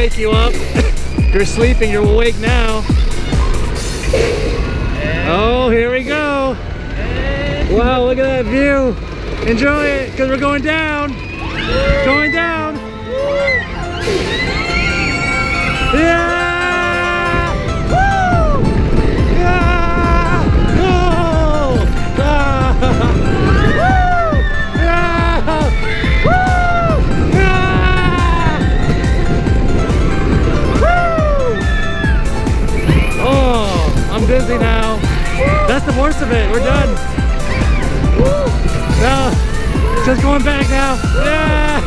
wake you up. You're sleeping, you're awake now. Oh, here we go. Wow, look at that view. Enjoy it, because we're going down. Going down. Yeah! Busy now. That's the worst of it. We're done. No, just going back now. Yeah.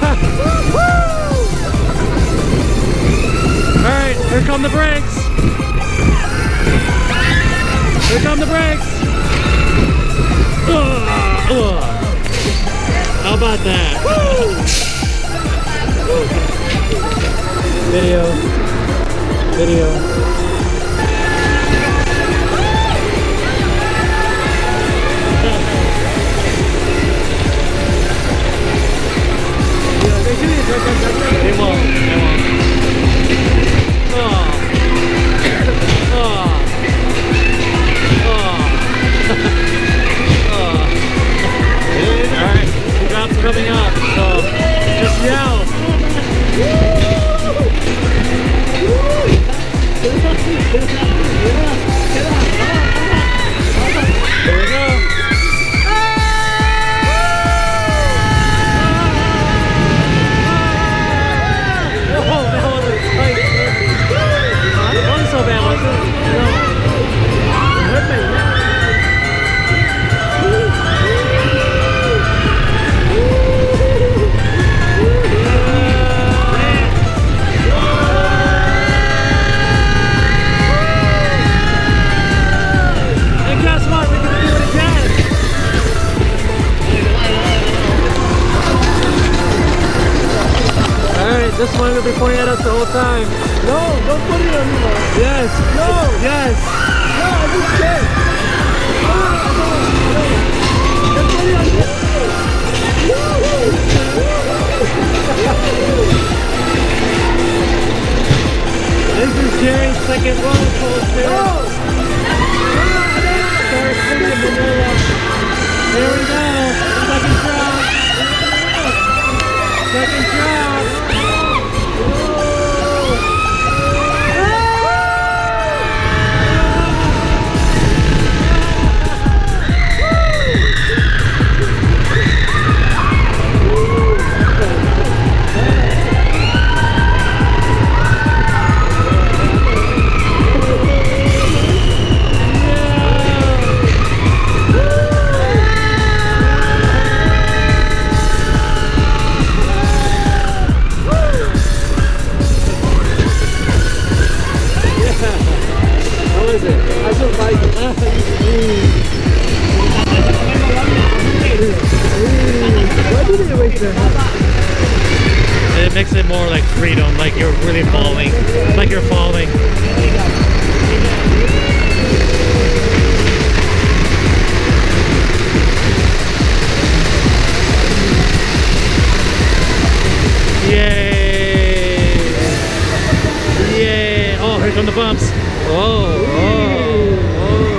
All right, here come the brakes. Here come the brakes. How about that? Video. Coming up, so just yell. There we go. Oh, that wasn't tight. That wasn't so bad, was it? No. Perfect. This one will be pointing at us the whole time. No, don't put it on me. Yes. No. Yes. No, I just can't. No, no, no. Don't put it on me. This is Jerry's second roller coaster. No. Start sinking vanilla. There we go. Second drop. Second drop. It makes it more like freedom, like you're really falling, like you're falling. Yay! Yay! Oh, here come the bumps. Oh, oh, oh.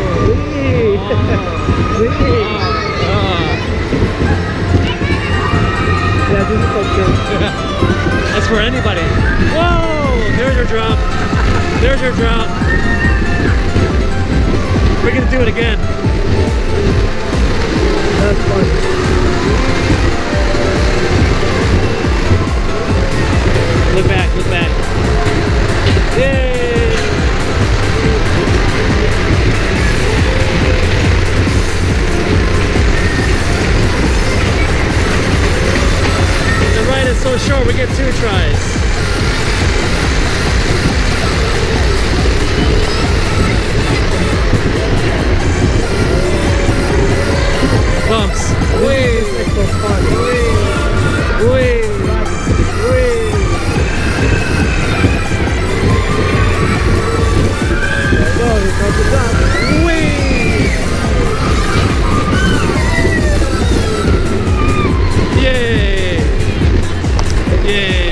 That's for anybody. Whoa! There's your drop. There's your drop. We're gonna do it again. That's fun. Look back, look back. Yay! The ride is so short, we get 2 tries. Bumps. Wee. Wee. Wee. Wee. Yay. Yeah.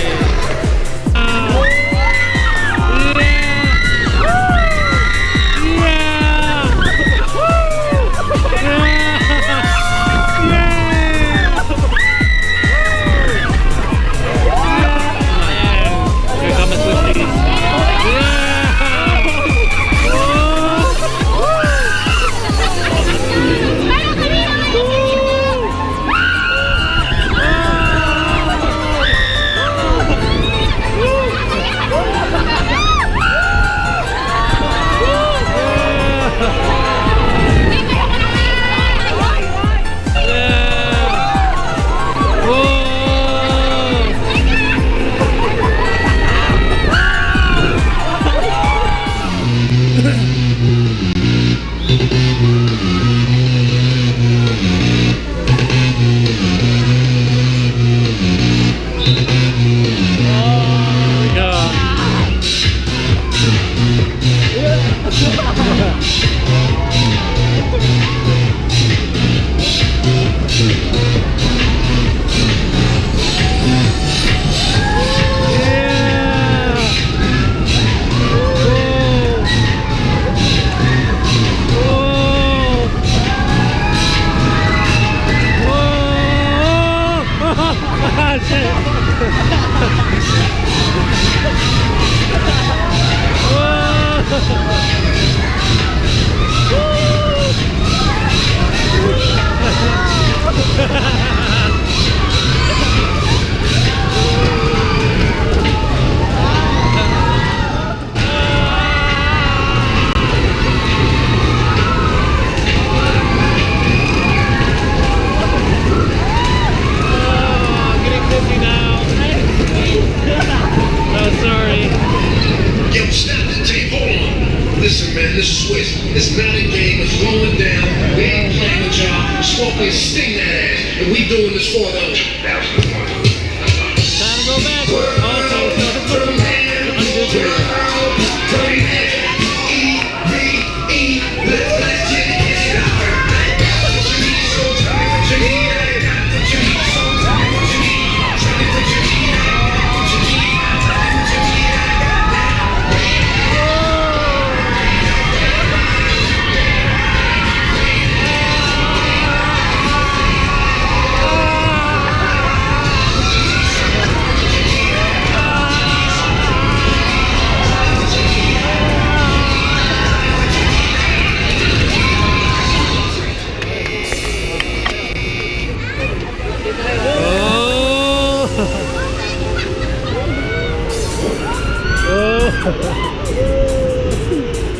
the switch. It's not a game. It's going down. We ain't playing with y'all. Smoking, sting that ass. And we doing this for them. That was the one. Time to go back.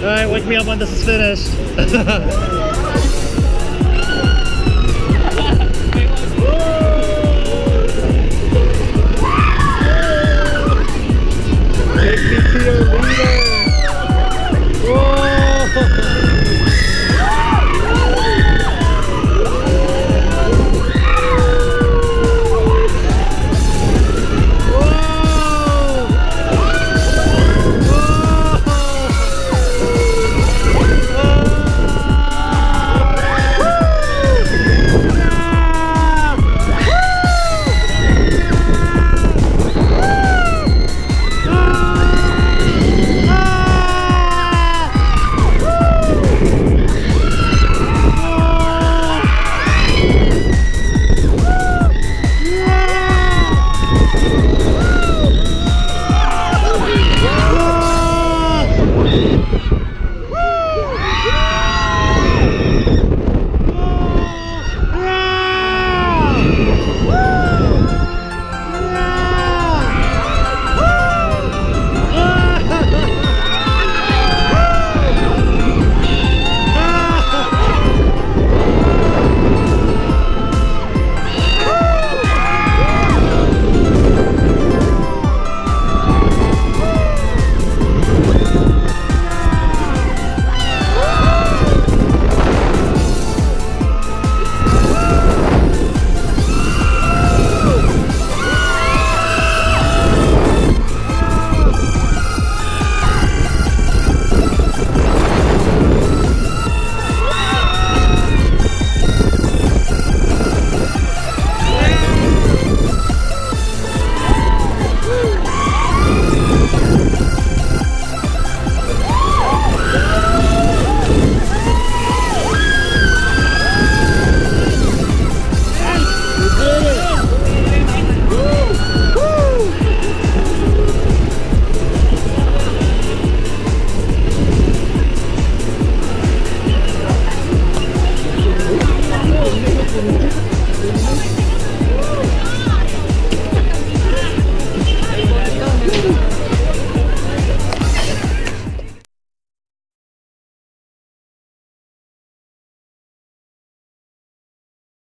Alright, wake me up when this is finished. Take me to your leader. Whoa. Woo!